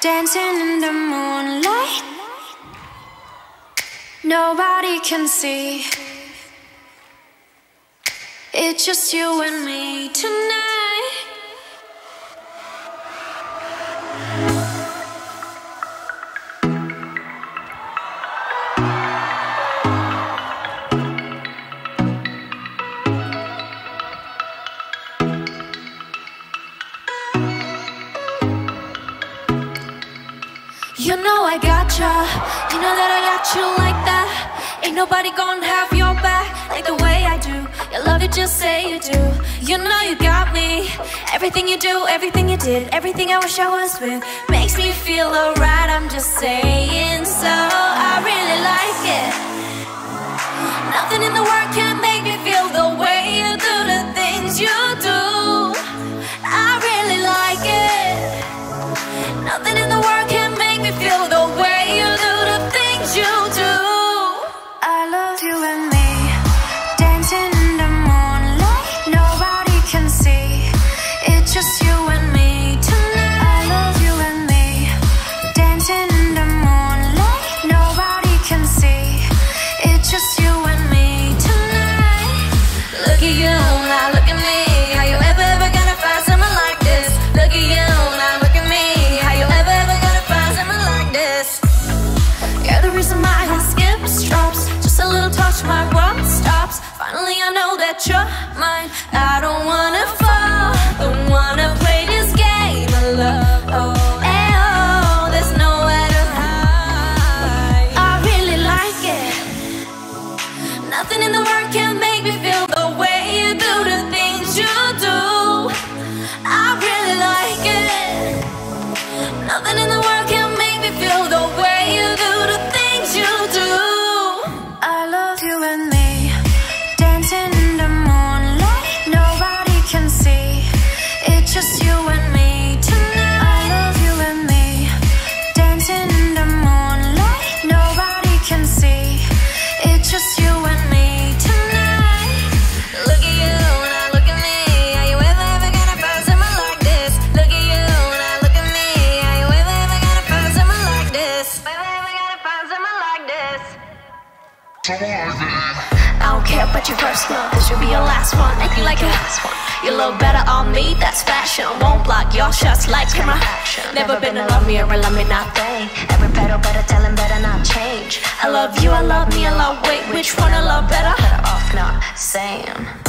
Dancing in the moonlight, nobody can see. It's just you and me tonight. You know I gotcha, you know that I got you like that. Ain't nobody gonna have your back like the way I do. You love it, just say you do. You know you got me. Everything you do, everything you did, everything I wish I was with, makes me feel alright, I'm just saying. So I really like it. Nothing in the world can make me feel the way you do the things you do. I really like it. Nothing in the world can feel the way you do the things you do. I love you and me, dancing in the moonlight, nobody can see. It's just you and me tonight. I love you and me, dancing in the moonlight, nobody can see. It's just you and me tonight. Look at you now, look at me. How you ever gonna find someone like this? Look at you now, look at me. How you ever gonna find someone like this? You're the reason my heart skips, drops. Just a little touch, my world stops. Finally I know that you're mine. I don't wanna fall, don't wanna play this game of love. Oh, hey, oh, there's nowhere to hide. I really like it. Nothing in the world can make me feel the way you do the things you do. I really like it. Nothing in the world can make me feel the way you do the things you do. I love you and me, dancing in the moonlight, nobody can see. It's just you and me tonight. I love you and me, dancing in the moonlight, nobody can see. It's just you and me tonight. Look at you now, look at me. Are you ever gonna find someone like this? Look at you now, look at me. Are you ever gonna find someone like this? Ever gonna find someone like this? I don't care about your first one, cause you'll be your last one. Acting like your last one. You look better on me, that's fashion. Won't block your shots like camera action. Never been in love, me or love me not they. Every pedal better tell him better not change. I love you, I love me, I love wait. Which one I love better? Better off not saying.